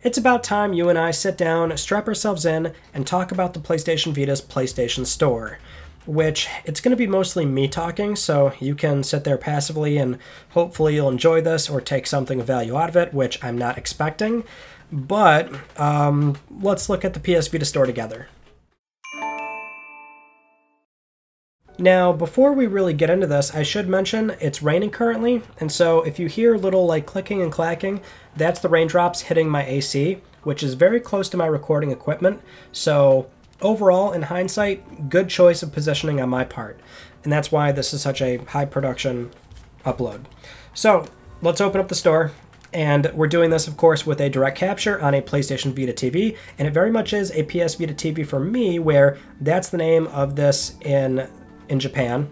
It's about time you and I sit down, strap ourselves in, and talk about the PlayStation Vita's PlayStation Store, which it's going to be mostly me talking, so you can sit there passively and hopefully you'll enjoy this or take something of value out of it, which I'm not expecting. But let's look at the PS Vita Store together. Now, before we really get into this, I should mention it's raining currently, and so if you hear little like clicking and clacking, that's the raindrops hitting my AC, which is very close to my recording equipment. So overall, in hindsight, good choice of positioning on my part, and that's why this is such a high production upload. So let's open up the store. And we're doing this, of course, with a direct capture on a PlayStation Vita TV, and it very much is a PS Vita TV for me, where that's the name of this in Japan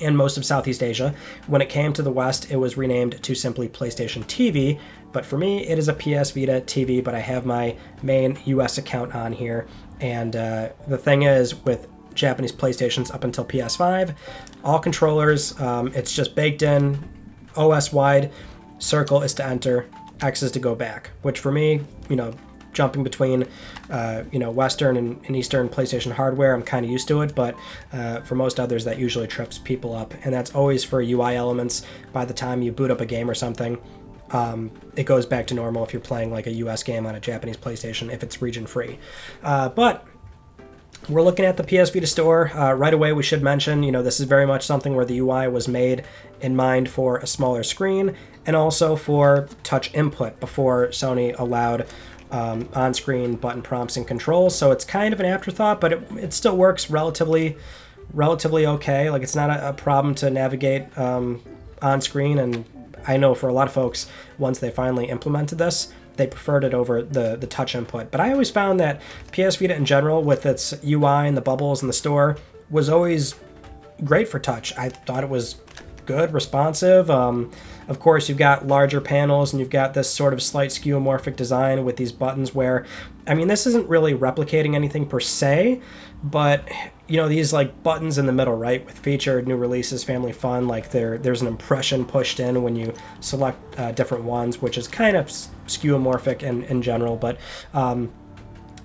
and most of Southeast Asia. When it came to the West, it was renamed to simply PlayStation TV, but for me, it is a PS Vita TV, but I have my main US account on here, and the thing is, with Japanese PlayStations up until PS5, all controllers, it's just baked in, OS-wide. Circle is to enter, X is to go back, which for me, you know, jumping between, you know, Western and Eastern PlayStation hardware, I'm kind of used to it, but for most others, that usually trips people up. And that's always for UI elements. By the time you boot up a game or something, it goes back to normal if you're playing like a US game on a Japanese PlayStation, if it's region free. But we're looking at the PS Vita Store. Right away, we should mention, you know, this is very much something where the UI was made in mind for a smaller screen and also for touch input before Sony allowed on-screen button prompts and controls. So it's kind of an afterthought, but it still works relatively okay. Like, it's not a problem to navigate on-screen, and I know for a lot of folks, once they finally implemented this, they preferred it over the touch input. But I always found that PS Vita in general, with its UI and the bubbles in the store, was always great for touch. I thought it was good, responsive. Of course, you've got larger panels, and you've got this sort of slight skeuomorphic design with these buttons where, I mean, this isn't really replicating anything per se, but, you know, these like buttons in the middle, right, with featured, new releases, family fun, like there's an impression pushed in when you select different ones, which is kind of skeuomorphic in general. But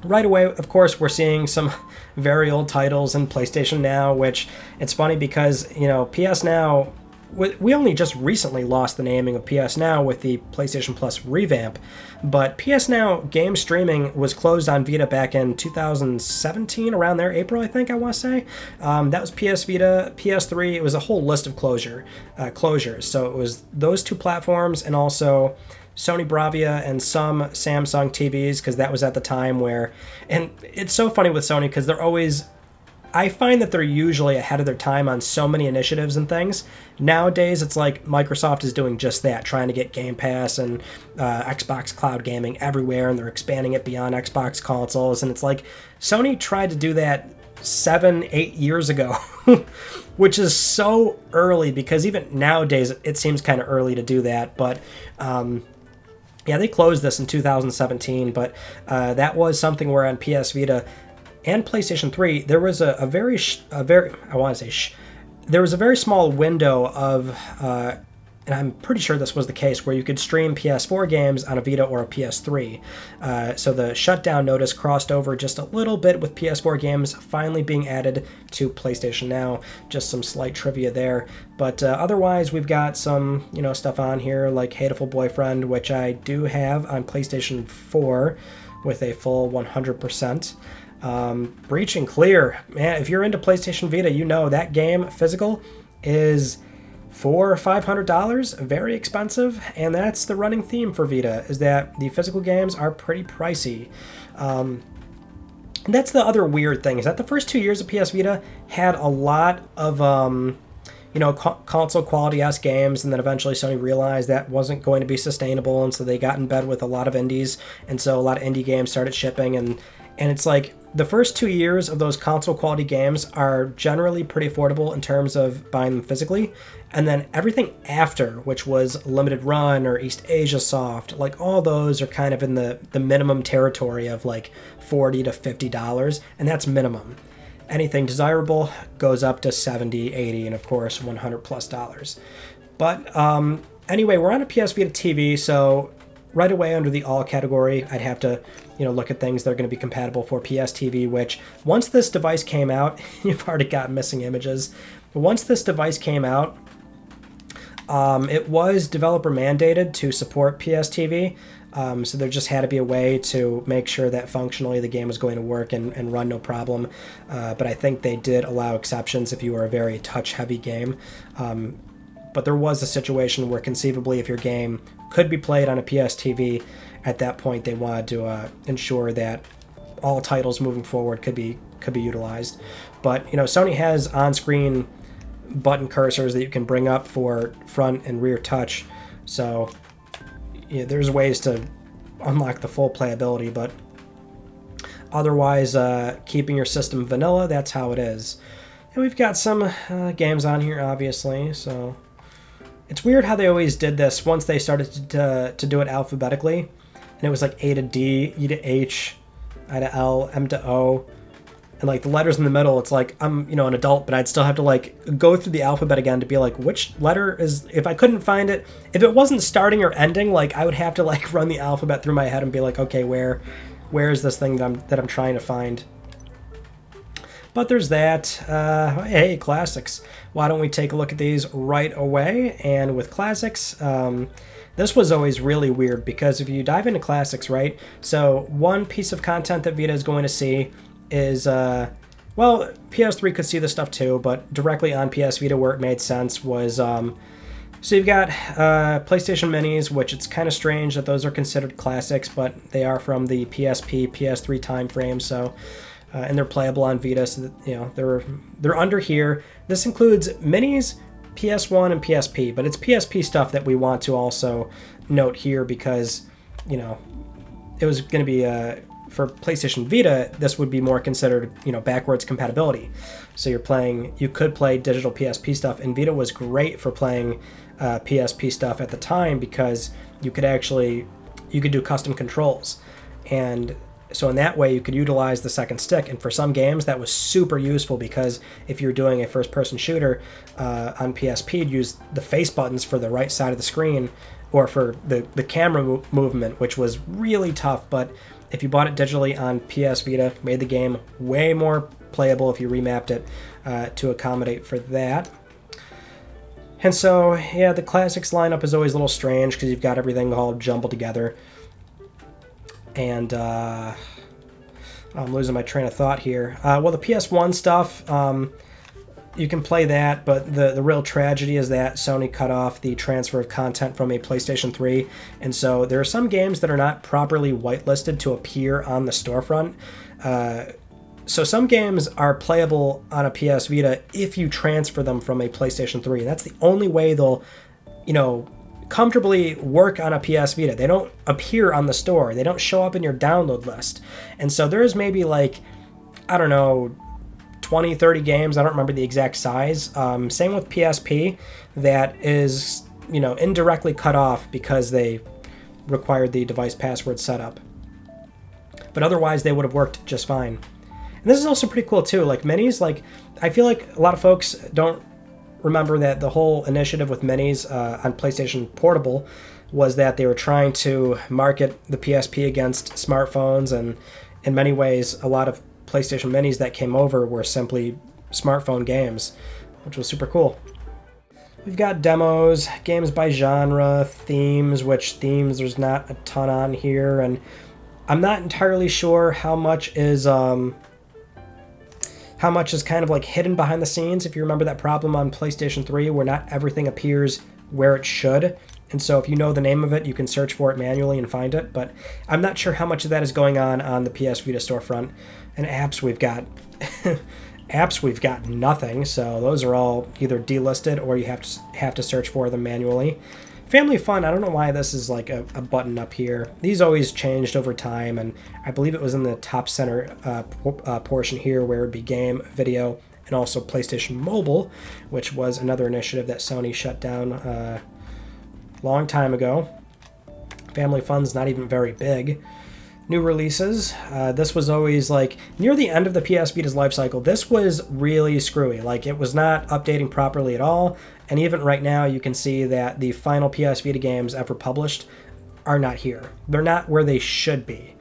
right away, of course, we're seeing some very old titles in PlayStation Now, which it's funny because, you know, PS Now, we only just recently lost the naming of PS Now with the PlayStation Plus revamp, but PS Now game streaming was closed on Vita back in 2017, around there, April, I think I want to say. That was PS Vita, PS3, it was a whole list of closures. So it was those two platforms and also Sony Bravia and some Samsung TVs, because that was at the time where, and it's so funny with Sony because they're always, I find that they're usually ahead of their time on so many initiatives and things. Nowadays, it's like Microsoft is doing just that, trying to get Game Pass and Xbox Cloud Gaming everywhere, and they're expanding it beyond Xbox consoles. And it's like Sony tried to do that 7-8 years ago, which is so early, because even nowadays, it seems kind of early to do that. But yeah, they closed this in 2017, but that was something where on PS Vita, and PlayStation 3, there was a very small window of, and I'm pretty sure this was the case, where you could stream PS4 games on a Vita or a PS3. So the shutdown notice crossed over just a little bit with PS4 games finally being added to PlayStation Now. Just some slight trivia there. But otherwise, we've got some, you know, stuff on here like Hatiful Boyfriend, which I do have on PlayStation 4 with a full 100%. Breach and Clear, man, if you're into PlayStation Vita, you know that game physical is $400 or $500, very expensive, and that's the running theme for Vita, is that the physical games are pretty pricey. And that's the other weird thing, is that the first 2 years of PS Vita had a lot of you know, console quality-esque games, and then eventually Sony realized that wasn't going to be sustainable, and so they got in bed with a lot of indies, and so a lot of indie games started shipping, and it's like the first 2 years of those console quality games are generally pretty affordable in terms of buying them physically, and then everything after, which was Limited Run or East Asia Soft, like all those are kind of in the minimum territory of like $40 to $50, and that's minimum. Anything desirable goes up to $70, $80, and of course $100 plus. But anyway, we're on a PS Vita TV, so right away under the all category, I'd have to, look at things that are going to be compatible for PS TV, which once this device came out, you've already got missing images. But once this device came out, it was developer mandated to support PS TV. So there just had to be a way to make sure that functionally the game was going to work and run no problem. But I think they did allow exceptions if you were a very touch-heavy game. But there was a situation where conceivably if your game could be played on a PS TV, at that point they wanted to ensure that all titles moving forward could be utilized. But Sony has on-screen button cursors that you can bring up for front and rear touch. So there's ways to unlock the full playability, but otherwise keeping your system vanilla, that's how it is. And we've got some games on here, obviously, so it's weird how they always did this once they started to do it alphabetically, and it was like A to D, E to H, I to L, M to O, and like the letters in the middle, it's like I'm an adult, but I'd still have to like go through the alphabet again to be like which letter is, if I couldn't find it, if it wasn't starting or ending, like I would have to like run the alphabet through my head and be like, okay, where is this thing that I'm trying to find? But there's that. Hey, classics. Why don't we take a look at these right away? And with classics, this was always really weird because if you dive into classics, right? So one piece of content that Vita is going to see is, well, PS3 could see this stuff too, but directly on PS Vita where it made sense was, so you've got PlayStation Minis, which it's kind of strange that those are considered classics, but they are from the PSP, PS3 timeframe, so... and they're playable on Vita, so that, they're under here. This includes Minis, PS1, and PSP, but it's PSP stuff that we want to also note here because, it was going to be, for PlayStation Vita, this would be more considered, backwards compatibility. So you could play digital PSP stuff, and Vita was great for playing PSP stuff at the time because you could do custom controls. And so in that way, you could utilize the second stick, and for some games, that was super useful because if you're doing a first-person shooter on PSP, you'd use the face buttons for the right side of the screen or for the camera movement, which was really tough, but if you bought it digitally on PS Vita, made the game way more playable if you remapped it to accommodate for that. And so, yeah, the classics lineup is always a little strange because you've got everything all jumbled together. And I'm losing my train of thought here. Well, the PS1 stuff, you can play that, but the real tragedy is that Sony cut off the transfer of content from a PlayStation 3, and so there are some games that are not properly whitelisted to appear on the storefront. So some games are playable on a PS Vita if you transfer them from a PlayStation 3, and that's the only way they'll, comfortably work on a PS Vita. They don't appear on the store. They don't show up in your download list. And so there's maybe like, I don't know, 20, 30 games. I don't remember the exact size. Same with PSP. That is, indirectly cut off because they required the device password setup. But otherwise, they would have worked just fine. And this is also pretty cool too. Like Minis, like I feel like a lot of folks don't remember that the whole initiative with Minis on PlayStation Portable was that they were trying to market the PSP against smartphones, and in many ways, a lot of PlayStation Minis that came over were simply smartphone games, which was super cool. We've got demos, games by genre, themes, which themes there's not a ton on here, and I'm not entirely sure how much is kind of like hidden behind the scenes. If you remember that problem on PlayStation 3 where not everything appears where it should, and so if you know the name of it, you can search for it manually and find it, but I'm not sure how much of that is going on the PS Vita storefront. And apps, we've got nothing, so those are all either delisted or you have to search for them manually. Family Fun, I don't know why this is like a button up here. These always changed over time, and I believe it was in the top center portion here where it would be game, video, and also PlayStation Mobile, which was another initiative that Sony shut down a long time ago. Family Fun's not even very big. New releases, this was always like near the end of the PS Vita's life cycle. This was really screwy, like it was not updating properly at all, and even right now you can see that the final PS Vita games ever published are not here. They're not where they should be.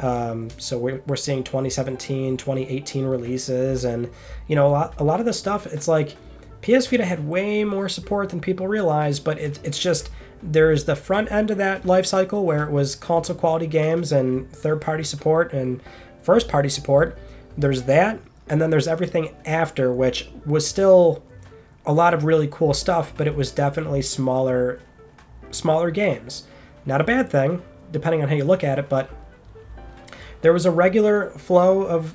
So we're seeing 2017, 2018 releases, and you know, a lot of this stuff, it's like PS Vita had way more support than people realize, but it's just, there's the front end of that life cycle where it was console quality games and third-party support and first-party support. There's that, and then there's everything after, which was still a lot of really cool stuff, but it was definitely smaller games. Not a bad thing, depending on how you look at it, but there was a regular flow of,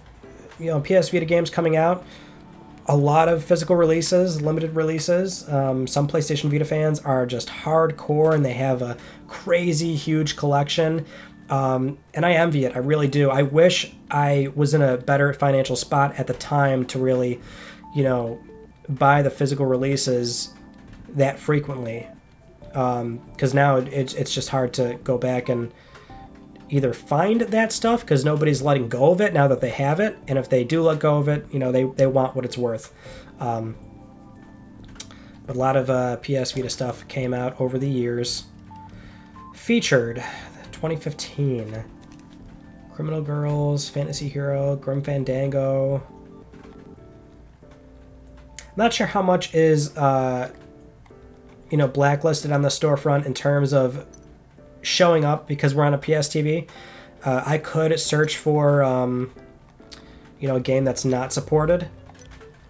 you know, PS Vita games coming out. A lot of physical releases, limited releases. Some PlayStation Vita fans are just hardcore and they have a crazy huge collection. And I envy it, I really do. I wish I was in a better financial spot at the time to really, you know, buy the physical releases that frequently. Because now it's just hard to go back and either find that stuff, because nobody's letting go of it now that they have it, and if they do let go of it, you know, they want what it's worth. But a lot of PS Vita stuff came out over the years. Featured 2015. Criminal Girls, Fantasy Hero, Grim Fandango. Not sure how much is you know, blacklisted on the storefront in terms of showing up, because we're on a PS TV. I could search for you know, a game that's not supported,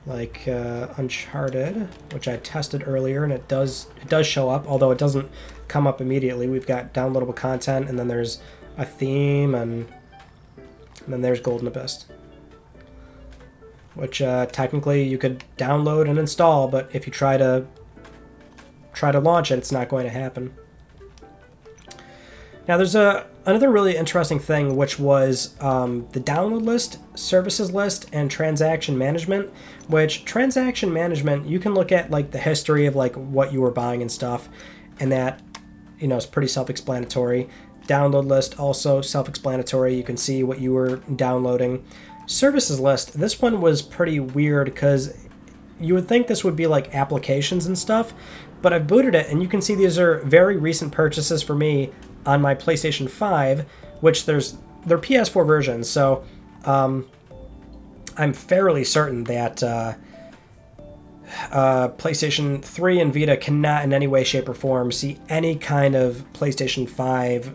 like Uncharted, which I tested earlier, and it does show up, although it doesn't come up immediately. We've got downloadable content, and then there's a theme, and then there's Golden Abyss, which technically you could download and install, but if you try to launch it, it's not going to happen. Now there's another really interesting thing, which was the download list, services list, and transaction management. Which transaction management, you can look at like the history of like what you were buying and stuff, and that, you know, is pretty self-explanatory. Download list, also self-explanatory. You can see what you were downloading. Services list, this one was pretty weird, because you would think this would be like applications and stuff, but I've booted it and you can see these are very recent purchases for me on my PlayStation 5, which they're PS4 versions, so I'm fairly certain that PlayStation 3 and Vita cannot in any way, shape, or form see any kind of PlayStation 5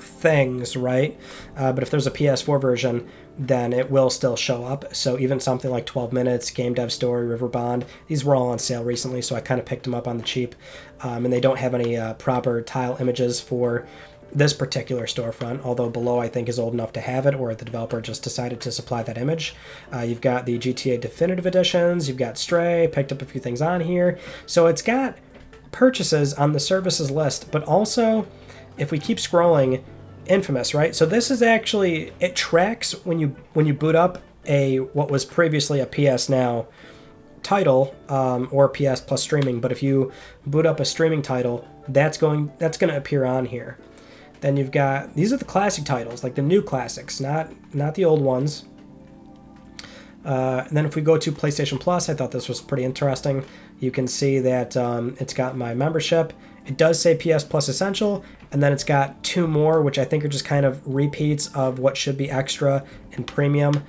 things, right? But if there's a PS4 version, then it will still show up. So even something like 12 Minutes, Game Dev Story, River Bond, these were all on sale recently, so I kind of picked them up on the cheap. And they don't have any proper tile images for this particular storefront, although Below I think is old enough to have it, or the developer just decided to supply that image. You've got the GTA Definitive Editions, you've got Stray, picked up a few things on here. So it's got purchases on the services list, but also, if we keep scrolling, Infamous, right? So this is actually, it tracks when you boot up a, what was previously a PS Now title, or PS Plus streaming, but if you boot up a streaming title, that's going to appear on here. Then you've got, these are the classic titles, like the new classics, not the old ones. And then if we go to PlayStation Plus, I thought this was pretty interesting. You can see that it's got my membership. It does say PS Plus Essential, and then it's got two more, which I think are just kind of repeats of what should be extra and premium.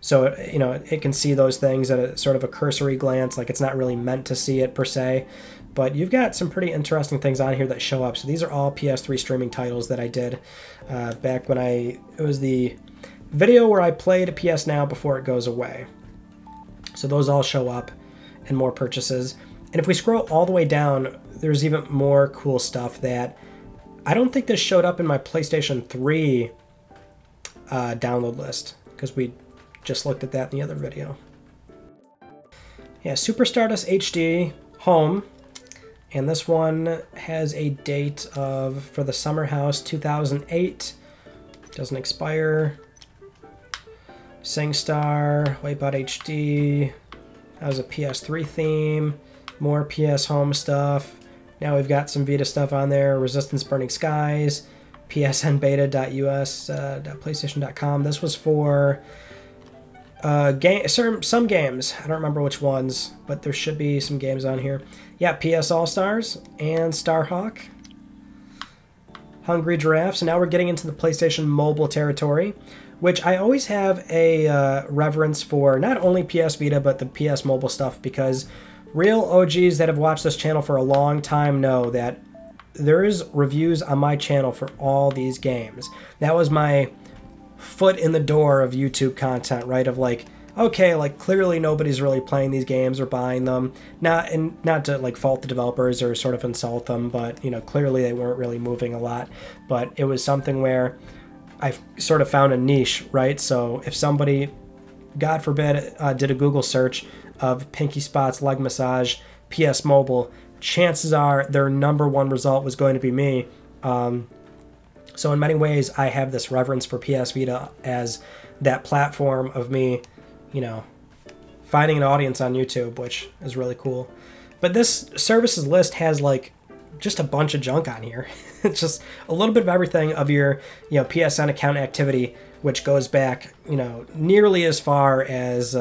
So, you know, it can see those things at a sort of a cursory glance, like it's not really meant to see it per se. But you've got some pretty interesting things on here that show up. So these are all PS3 streaming titles that I did back when it was the video where I played PS Now before it goes away. So those all show up, and more purchases. And if we scroll all the way down, there's even more cool stuff that I don't think this showed up in my PlayStation 3 download list, because we just looked at that in the other video. Yeah, Super Stardust HD Home, and this one has a date of, for the Summer House, 2008. Doesn't expire. SingStar, Wipe Out HD. That was a PS3 theme. More PS Home stuff. Now we've got some Vita stuff on there. Resistance Burning Skies, PSNBeta.us.playstation.com. This was for some games. I don't remember which ones, but there should be some games on here. Yeah, PS All-Stars and Starhawk. Hungry Giraffe. So now we're getting into the PlayStation Mobile territory, which I always have a reverence for, not only PS Vita, but the PS Mobile stuff, because real OGs that have watched this channel for a long time know that there is reviews on my channel for all these games. That was my foot in the door of YouTube content, right? Of like, okay, like clearly nobody's really playing these games or buying them. Not to like fault the developers or sort of insult them, but you know, clearly they weren't really moving a lot. But it was something where I've sort of found a niche, right? So if somebody, God forbid, did a Google search of Pinky Spot's leg massage PS Mobile, chances are their number one result was going to be me. So in many ways, I have this reverence for PS Vita as that platform of me, you know, finding an audience on YouTube, which is really cool. But this services list has like just a bunch of junk on here. It's just a little bit of everything of your, you know, PSN account activity, which goes back, you know, nearly as far as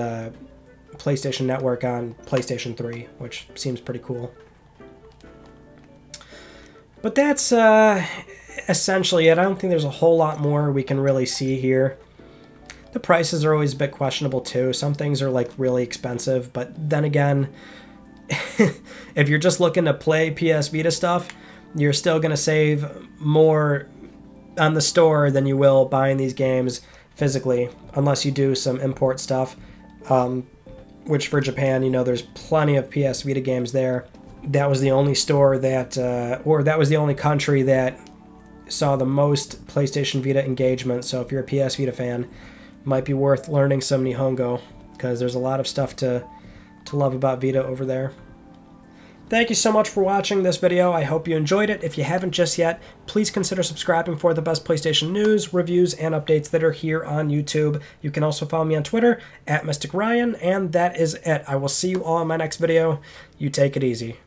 PlayStation Network on PlayStation 3, which seems pretty cool. But that's essentially it. I don't think there's a whole lot more we can really see here. The prices are always a bit questionable too. Some things are like really expensive, but then again, if you're just looking to play PS Vita stuff, you're still going to save more on the store than you will buying these games physically, unless you do some import stuff, which for Japan, you know, there's plenty of PS Vita games there. That was the only store that, or that was the only country that saw the most PlayStation Vita engagement. So if you're a PS Vita fan, might be worth learning some Nihongo, because there's a lot of stuff to love about Vita over there. Thank you so much for watching this video. I hope you enjoyed it. If you haven't just yet, please consider subscribing for the best PlayStation news, reviews, and updates that are here on YouTube. You can also follow me on Twitter, @MysticRyan, and that is it. I will see you all in my next video. You take it easy.